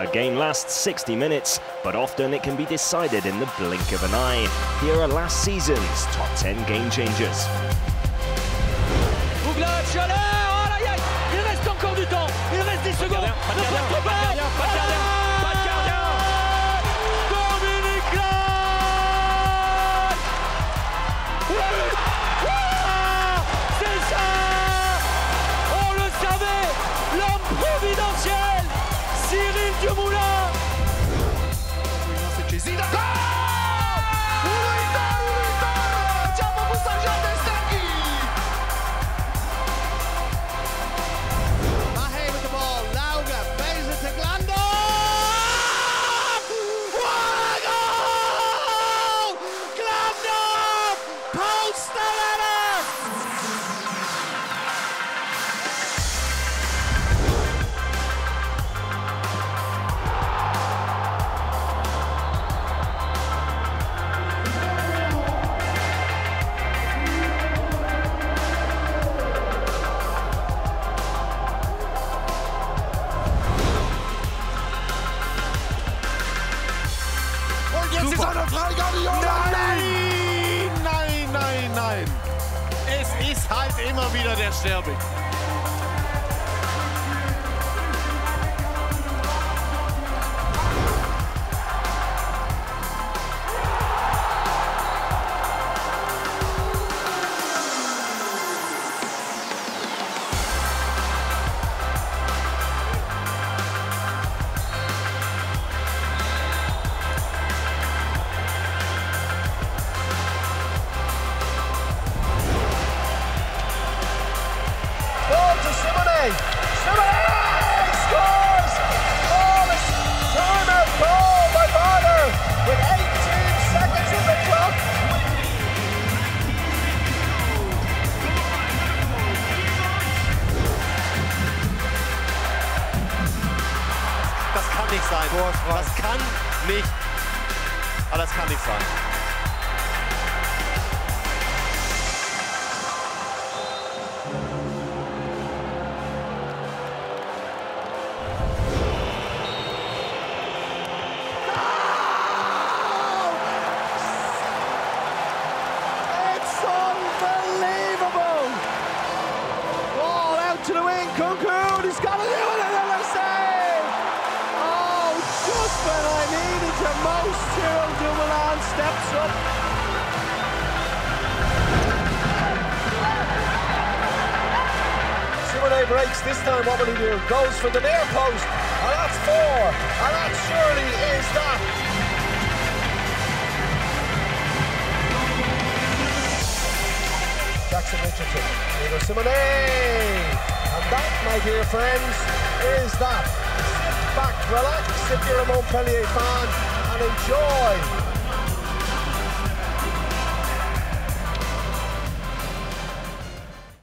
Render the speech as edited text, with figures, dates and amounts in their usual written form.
A game lasts 60 minutes, but often it can be decided in the blink of an eye. Here are last season's top 10 game changers. Cyril Dumoulin. Mahe with the ball, Lauga, Beza to Glando. What a goal! Glando! Jetzt ist eine Freigabe, Junge! Nein! Nein, nein, nein! Es ist halt immer wieder der Sterbick. Simone! Simone scores! Oh, this timeout goal by Vardar with 18 seconds on the clock. Das kann nicht sein. Das kann nicht. Aber das kann nicht sein. To the wing, Kunku, he's got to do it, another save! Oh, just when I needed the most, Cyril Dumoulin steps up. Simone breaks this time, what will he do? Goes for the near post, and that's four, and that surely is that. Jackson Richardson, Cyril Simone! And that, my dear friends, is that. Sit back, relax if you're a Montpellier fan, and enjoy